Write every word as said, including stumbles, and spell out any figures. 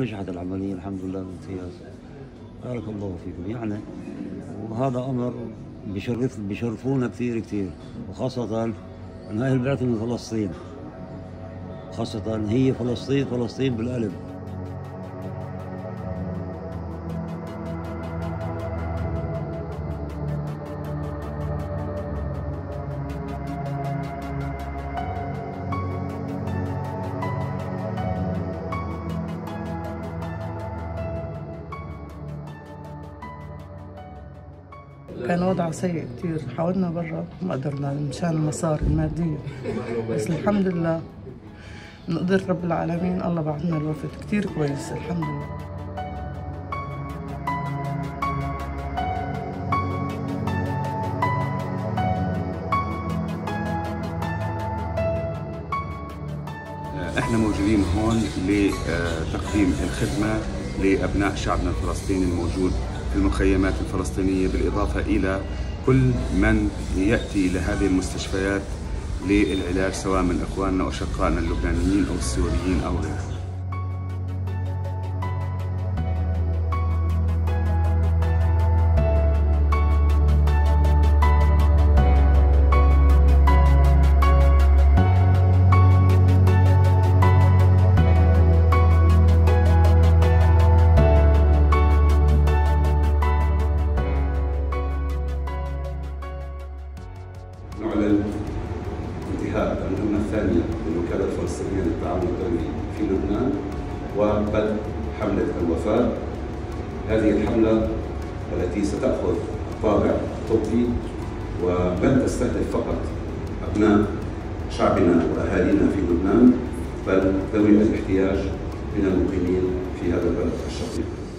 ونجحت العمليه الحمد لله بامتياز. بارك الله فيكم يعني، وهذا امر بشرف بشرفونا كثير كثير، وخاصه ان هاي البعثه من فلسطين، خاصه هي فلسطين فلسطين بالقلب. كان وضعه سيء كثير، حاولنا برا ما قدرنا مشان المصاري الماديه، بس الحمد لله من قدر رب العالمين الله بعثنا الوفد كثير كويس الحمد لله. احنا موجودين هون لتقديم الخدمه لابناء شعبنا الفلسطيني الموجود في المخيمات الفلسطينية، بالإضافة إلى كل من يأتي لهذه المستشفيات للعلاج، سواء من إخواننا وأشقائنا اللبنانيين أو السوريين أو غيرهم. نعلن انتهاء المهمة الثانية للوكالة الفلسطينية للتعاون الدولي في لبنان وبدء حملة الوفاة. هذه الحملة التي ستأخذ الطابع الطبي ولن تستهدف فقط أبناء شعبنا وأهالينا في لبنان، بل ذوي الاحتياج من المقيمين في هذا البلد الشقيق.